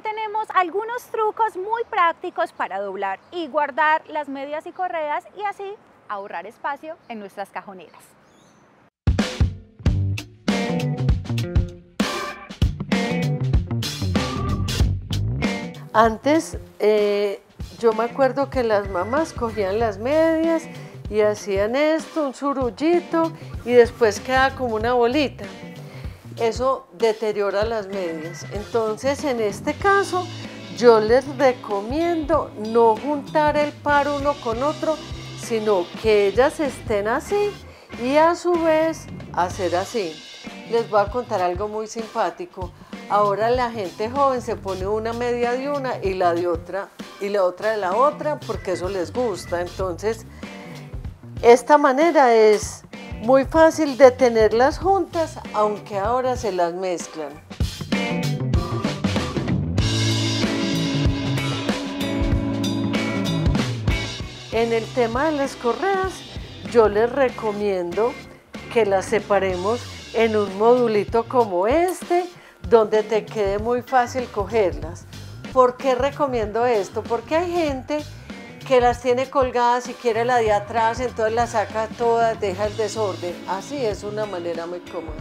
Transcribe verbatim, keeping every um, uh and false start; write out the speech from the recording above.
también tenemos algunos trucos muy prácticos para doblar y guardar las medias y correas y así ahorrar espacio en nuestras cajoneras. Antes eh, yo me acuerdo que las mamás cogían las medias y hacían esto, un surullito, y después queda como una bolita. Eso deteriora las medias. Entonces, en este caso, yo les recomiendo no juntar el par uno con otro, sino que ellas estén así y a su vez hacer así. Les voy a contar algo muy simpático. Ahora la gente joven se pone una media de una y la de otra, y la otra de la otra, porque eso les gusta. Entonces, esta manera es muy fácil de tenerlas juntas, aunque ahora se las mezclan. En el tema de las correas, yo les recomiendo que las separemos en un modulito como este, donde te quede muy fácil cogerlas. ¿Por qué recomiendo esto? Porque hay gente que las tiene colgadas y quiere la de atrás, entonces la saca toda, deja el desorden. Así es una manera muy cómoda.